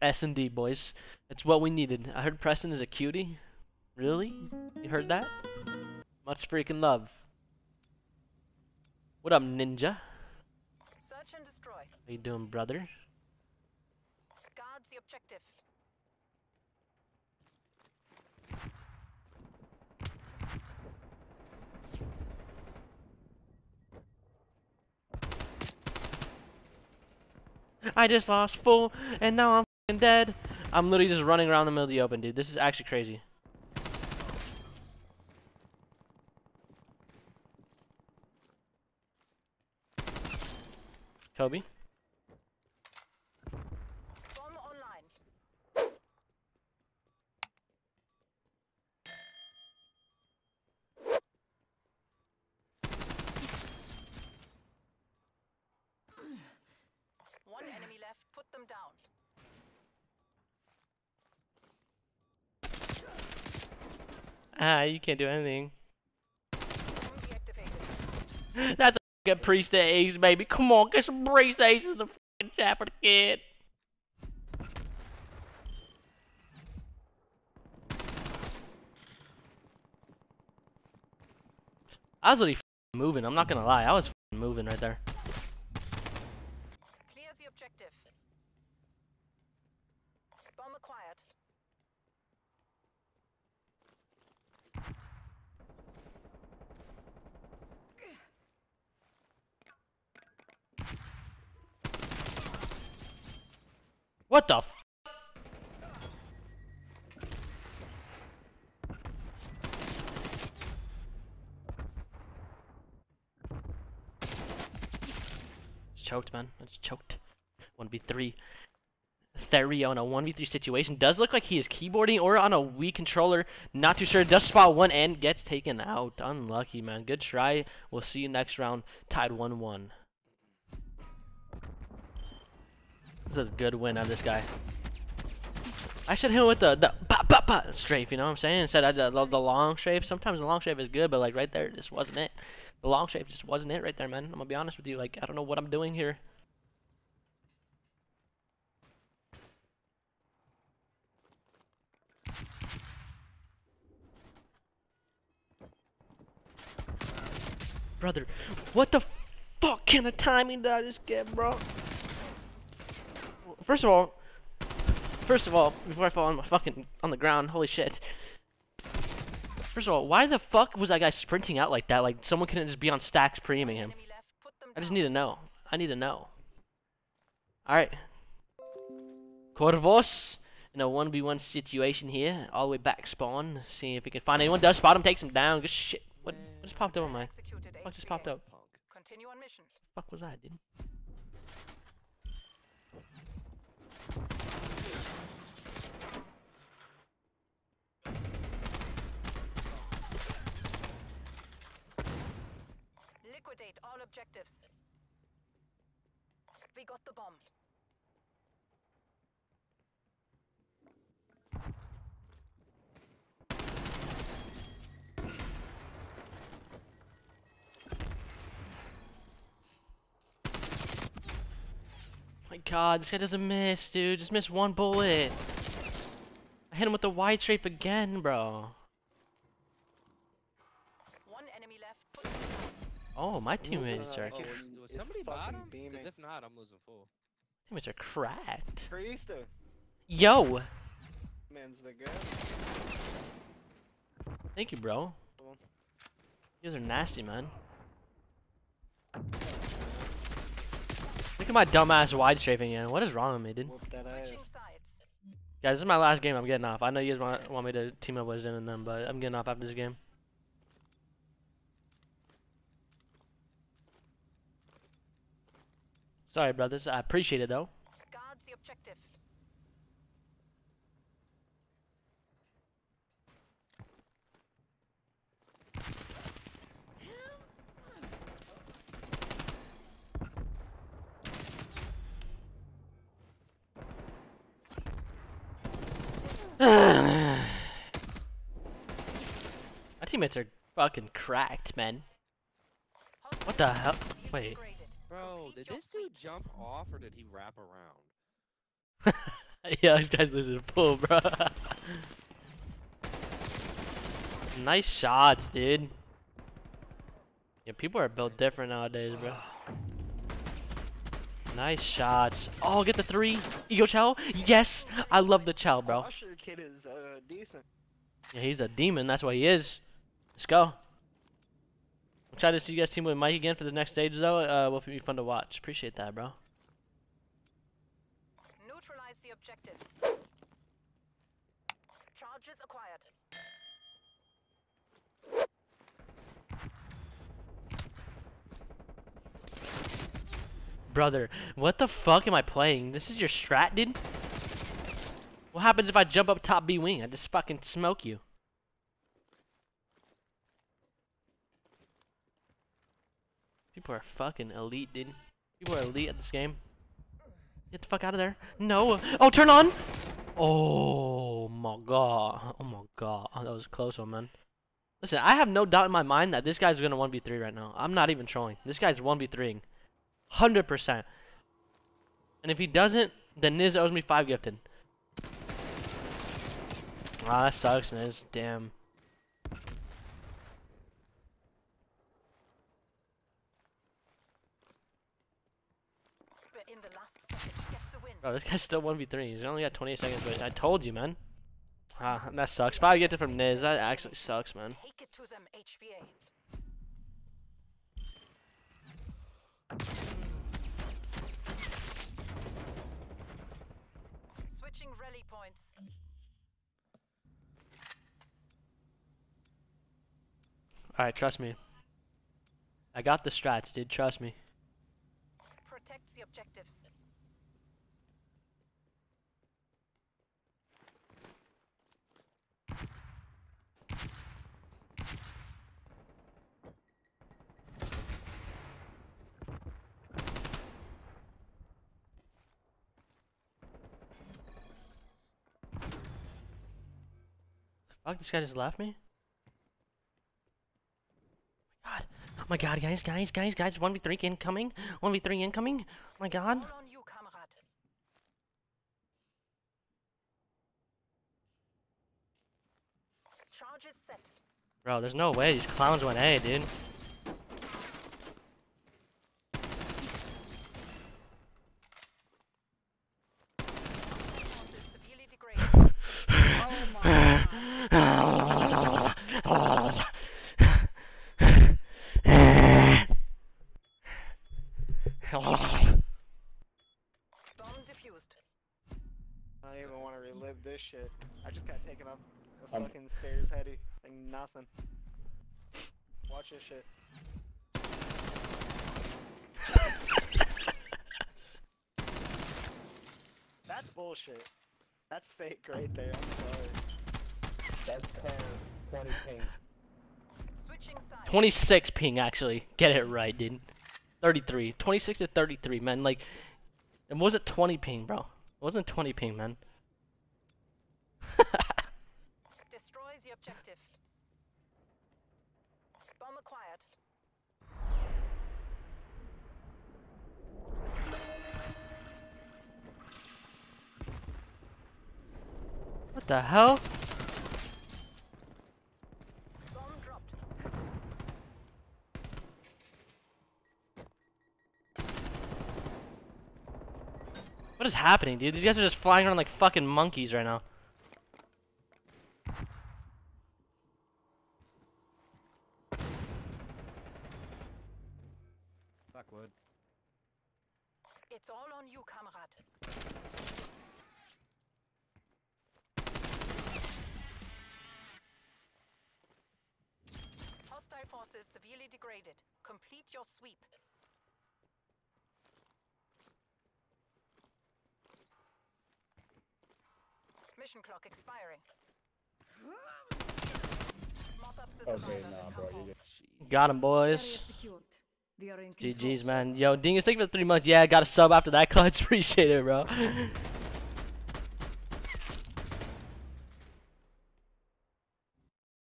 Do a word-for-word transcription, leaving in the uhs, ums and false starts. S and D, boys. It's what we needed. I heard Preston is a cutie. Really? You heard that? Much freaking love. What up, Ninja? Search and destroy. How you doing, brother? Guards the objective. I just lost four, and now I'm f***ing dead. I'm literally just running around the middle of the open, dude. This is actually crazy. Kobe. Bomb online. One enemy left. Put them down. Ah, you can't do anything. That's a get Priestace, baby. Come on, get some Priestace in the fucking chapter, kid. I was really fucking moving. I'm not gonna lie. I was fucking moving right there. Clear the objective. Bomb acquired. What the f? It's choked, man. It's choked. one v three. Theriot on a one v three situation. Does look like he is keyboarding or on a Wii controller. Not too sure. Does spot one and gets taken out. Unlucky, man. Good try. We'll see you next round. Tied one one. This is a good win out of this guy. I should hit him with the, the bah, bah, bah strafe, you know what I'm saying? Instead, I just love the long strafe. Sometimes the long strafe is good, but like right there, this wasn't it. The long strafe just wasn't it right there, man. I'm gonna be honest with you. Like, I don't know what I'm doing here. Brother, what the fuck kind of timing did I just get, bro? First of all, first of all, before I fall on my fucking on the ground, holy shit. First of all, why the fuck was that guy sprinting out like that? Like someone couldn't just be on stacks pre-aiming him. I just need to know. I need to know. All right, Corvos in a one v one situation here, all the way back spawn. See if we can find anyone. Does spot him, takes him down. Good shit. What, what just popped up on my? What just popped up? Continue on mission. What the fuck was that, dude? Liquidate all objectives. We got the bomb. God, this guy doesn't miss, dude. Just missed one bullet. I hit him with the wide strafe again, bro. One enemy left. Oh, my teammates Ooh, uh, are. Oh, was, was somebody bottom? Because if not, I'm losing full. Teammates are cracked. Priestace. Yo. Man's the guy. Thank you, bro. You guys are nasty, man. Look at my dumbass wide strafing in. What is wrong with me, dude? Guys, this is my last game. I'm getting off. I know you guys want, want me to team up with Zen and them, but I'm getting off after this game. Sorry, brothers. I appreciate it, though. Guards the objective. My teammates are fucking cracked, man. What the hell? Wait. Bro, did this dude jump off or did he wrap around? Yeah, this guy's losing the pool, bro. Nice shots, dude. Yeah, people are built different nowadays, bro. Nice shots. Oh, get the three. Ego Chow. Yes, I love the Chow, bro. Kid is uh, decent. Yeah, he's a demon. That's what he is. Let's go. We'll try to see you guys team with Mike again for the next stage, though. Uh, will be fun to watch. Appreciate that, bro. Neutralize the objectives. Charges acquired. Brother, what the fuck am I playing? This is your strat, dude? What happens if I jump up top B wing? I just fucking smoke you. People are fucking elite, dude. People are elite at this game. Get the fuck out of there. No. Oh, turn on! Oh my god. Oh my god. Oh, that was a close one, man. Listen, I have no doubt in my mind that this guy's gonna one v three right now. I'm not even trolling. This guy's one v threeing. one hundred percent. And if he doesn't, then Niz owes me five gifted. Ah, that sucks, Niz. Damn. Bro, this guy's still one v three. He's only got twenty-eight seconds, but I told you, man. Ah, that sucks. Five gifted from Niz. That actually sucks, man. Take it to them, H V A. Switching rally points. Alright, trust me. I got the strats, dude. Trust me. Protect the objectives. Fuck, this guy just left me? Oh my god. Oh my god, guys, guys, guys, guys. one v three incoming. one v three incoming. Oh my god. You, charge is set. Bro, there's no way these clowns went A, dude. Shit. I just got taken up the um, fucking stairs, Heady. Like nothing. Watch this shit. That's bullshit. That's fake right there. I'm sorry. That's ten, twenty ping. Switching sides. twenty-six ping, actually. Get it right, dude. thirty-three. twenty-six to thirty-three, man. Like, it wasn't twenty ping, bro. It wasn't twenty ping, man. Destroy the objective. Bomb acquired. What the hell? Bomb dropped. What is happening, dude? These guys are just flying around like fucking monkeys right now. It's all on you, comrade. Hostile forces severely degraded. Complete your sweep. Mission clock expiring. Mop up the okay, nah, bro, you get... Got him, boys. G G's, man. Yo, Dingus, thank you for the three months. Yeah, I got a sub after that clutch. Appreciate it, bro.